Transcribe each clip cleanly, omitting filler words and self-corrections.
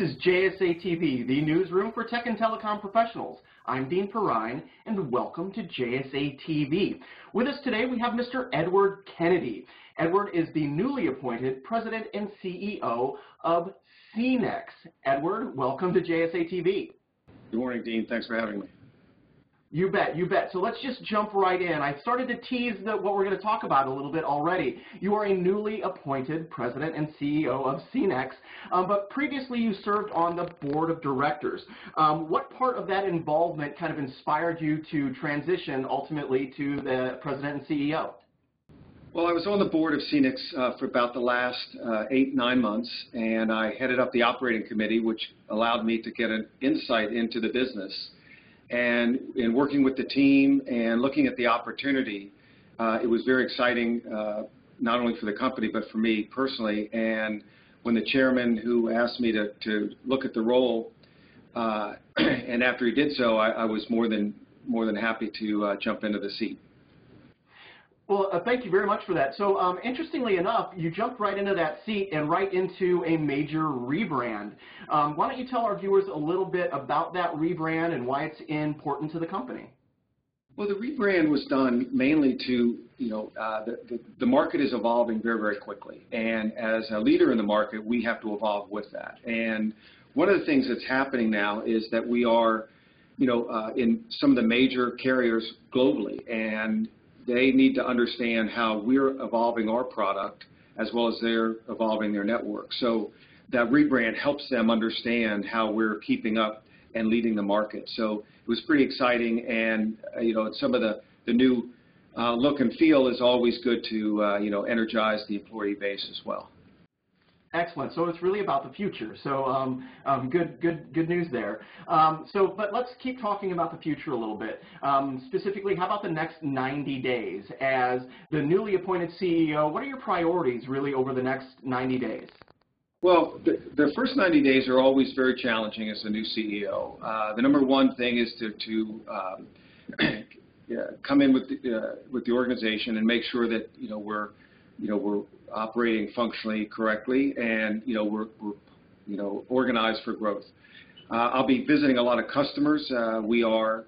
is JSA-TV, the newsroom for tech and telecom professionals. I'm Dean Perrine, and welcome to JSA-TV. With us today, we have Mr. Edward Kennedy. Edward is the newly appointed president and CEO of CENX. Edward, welcome to JSA-TV. Good morning, Dean. Thanks for having me. You bet, you bet. So let's just jump right in. I started to tease what we're going to talk about a little bit already. You are a newly appointed president and CEO of CENX, but previously you served on the board of directors. What part of that involvement kind of inspired you to transition ultimately to the president and CEO? Well, I was on the board of CENX for about the last 8, 9 months, and I headed up the operating committee, which allowed me to get an insight into the business. And in working with the team and looking at the opportunity, it was very exciting, not only for the company, but for me personally. And when the chairman who asked me to look at the role, and after he did so, I was more than happy to jump into the seat. Well, thank you very much for that. So interestingly enough, you jumped right into that seat and right into a major rebrand. Why don't you tell our viewers a little bit about that rebrand and why it's important to the company? Well, the rebrand was done mainly to, the market is evolving very, very quickly. And as a leader in the market, we have to evolve with that. And one of the things that's happening now is that we are, in some of the major carriers globally, and they need to understand how we're evolving our product as well as they're evolving their network. So that rebrand helps them understand how we're keeping up and leading the market. So it was pretty exciting, and some of the new look and feel is always good to energize the employee base as well. Excellent. So it's really about the future. So good news there. But let's keep talking about the future a little bit. Specifically, how about the next 90 days? As the newly appointed CEO, what are your priorities really over the next 90 days? Well, the first 90 days are always very challenging as a new CEO. The number one thing is to come in with the organization and make sure that we're operating functionally correctly, and we're organized for growth. I'll be visiting a lot of customers. We are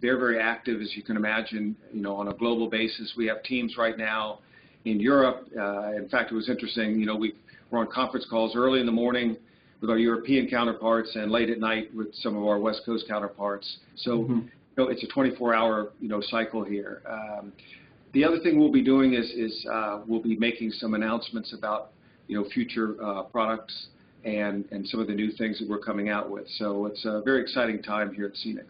very, very active, as you can imagine. On a global basis, we have teams right now in Europe. In fact, it was interesting. We were on conference calls early in the morning with our European counterparts, and late at night with some of our West Coast counterparts. So, it's a 24-hour cycle here. The other thing we'll be doing is we'll be making some announcements about future products and some of the new things that we're coming out with. So it's a very exciting time here at CENX.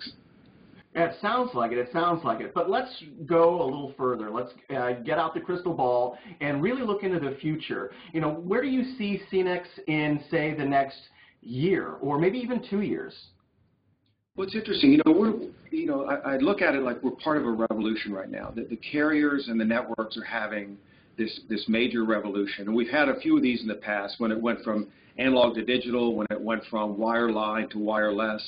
Yeah, it sounds like it. It sounds like it. But let's go a little further. Let's get out the crystal ball and really look into the future. Where do you see CENX in, say, the next year or maybe even 2 years? Well, it's interesting. I look at it like we're part of a revolution right now. The carriers and the networks are having this major revolution, and we've had a few of these in the past. When it went from analog to digital, when it went from wireline to wireless,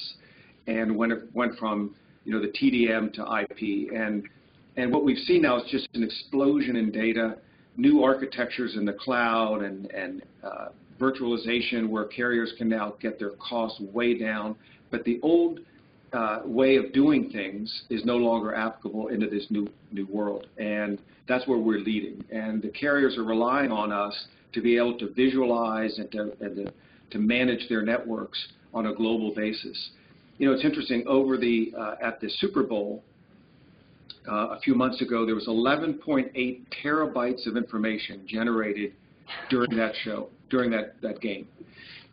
and when it went from the TDM to IP, and what we've seen now is just an explosion in data, new architectures in the cloud, and virtualization where carriers can now get their costs way down, but the old way of doing things is no longer applicable into this new world, and that's where we're leading. And the carriers are relying on us to be able to visualize and to manage their networks on a global basis. It's interesting. At the Super Bowl a few months ago, there was 11.8 terabytes of information generated during that show, during that game.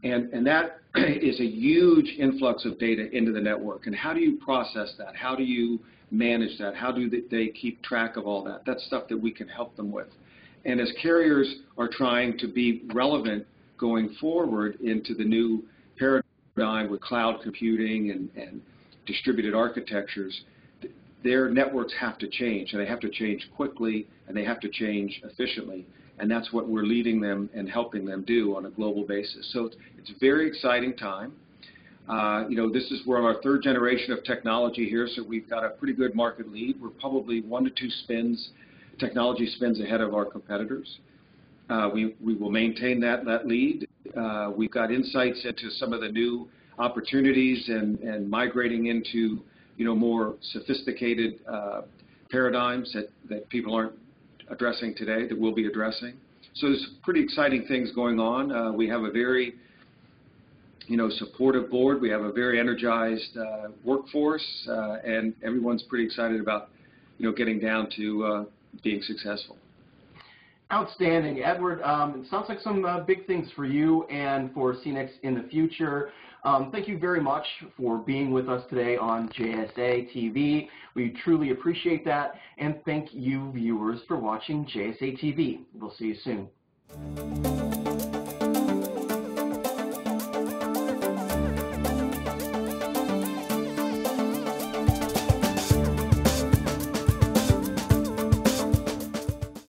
And that is a huge influx of data into the network. And how do you process that? How do you manage that? How do they keep track of all that? That's stuff that we can help them with. And as carriers are trying to be relevant going forward into the new paradigm with cloud computing and distributed architectures, their networks have to change. And they have to change quickly, and they have to change efficiently. And that's what we're leading them and helping them do on a global basis. So it's a very exciting time. This is we're on our third generation of technology here, so we've got a pretty good market lead. We're probably 1 to 2 technology spins ahead of our competitors. We will maintain that lead We've got insights into some of the new opportunities and migrating into, you know, more sophisticated paradigms that people aren't addressing today that we'll be addressing. So there's pretty exciting things going on. We have a very, you know, supportive board. We have a very energized workforce, and everyone's pretty excited about, you know, getting down to being successful. Outstanding, Edward. It sounds like some big things for you and for CENX in the future. Thank you very much for being with us today on JSA TV. We truly appreciate that, and thank you, viewers, for watching JSA TV. We'll see you soon.